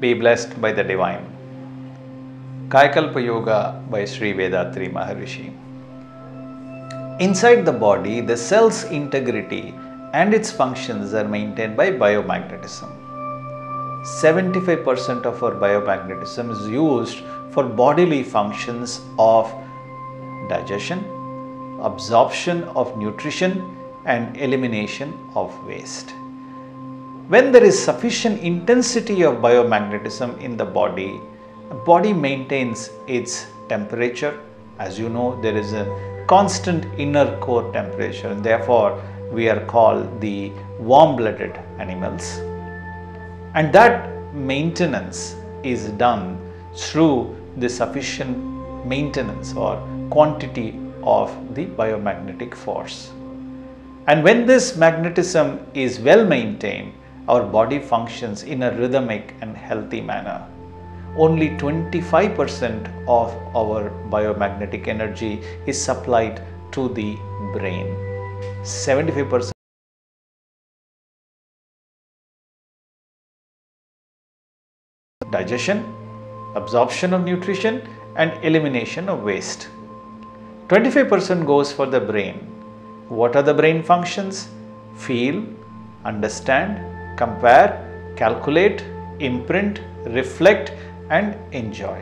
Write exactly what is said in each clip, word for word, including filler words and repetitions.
Be blessed by the divine. Kaikalpa Yoga by Sri Vethathiri Maharishi. Inside the body, the cell's integrity and its functions are maintained by biomagnetism. seventy-five percent of our biomagnetism is used for bodily functions of digestion, absorption of nutrition, and elimination of waste. When there is sufficient intensity of biomagnetism in the body, the body maintains its temperature. As you know, there is a constant inner core temperature, and therefore we are called the warm-blooded animals. And that maintenance is done through the sufficient maintenance or quantity of the biomagnetic force. And when this magnetism is well maintained, our body functions in a rhythmic and healthy manner. Only twenty-five percent of our biomagnetic energy is supplied to the brain. seventy-five percent digestion, absorption of nutrition, and elimination of waste. twenty-five percent goes for the brain. What are the brain functions? Feel, understand, compare, calculate, imprint, reflect, and enjoy.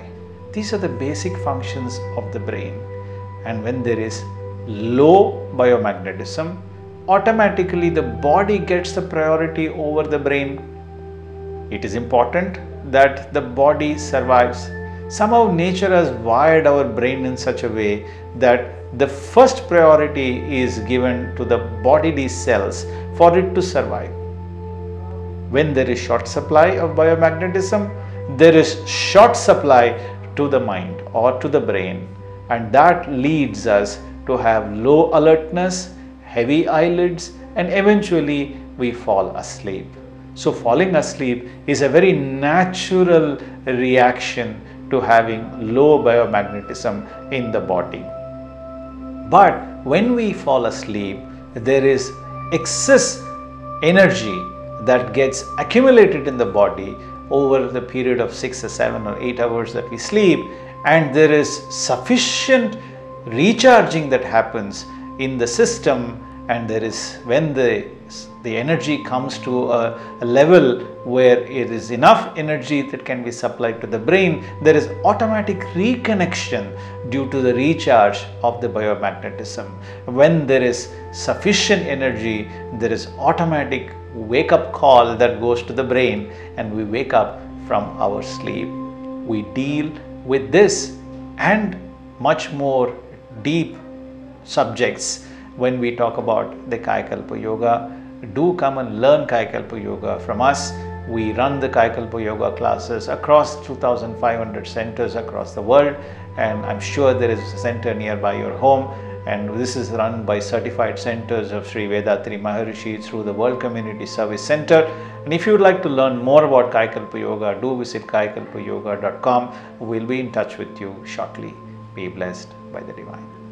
These are the basic functions of the brain. And when there is low biomagnetism, automatically the body gets the priority over the brain. It is important that the body survives. Somehow nature has wired our brain in such a way that the first priority is given to the bodily cells for it to survive. When there is short supply of biomagnetism, there is short supply to the mind or to the brain, and that leads us to have low alertness, heavy eyelids, and eventually we fall asleep. So falling asleep is a very natural reaction to having low biomagnetism in the body. But when we fall asleep, there is excess energy that gets accumulated in the body over the period of six or seven or eight hours that we sleep, and there is sufficient recharging that happens in the system, and there is when the the energy comes to a, a level where it is enough energy that can be supplied to the brain, there is automatic reconnection due to the recharge of the biomagnetism. When there is sufficient energy, there is automatic wake-up call that goes to the brain, and we wake up from our sleep. We deal with this and much more deep subjects when we talk about the Kaya Kalpa Yoga. Do come and learn Kaya Kalpa Yoga from us. We run the Kaya Kalpa Yoga classes across two thousand five hundred centers across the world, and I'm sure there is a center nearby your home. And this is run by certified centers of Sri Vethathiri Maharishi through the World Community Service Center. And if you would like to learn more about Kaikalpa Yoga, do visit Kaya Kalpa Yoga dot com. We'll be in touch with you shortly. Be blessed by the divine.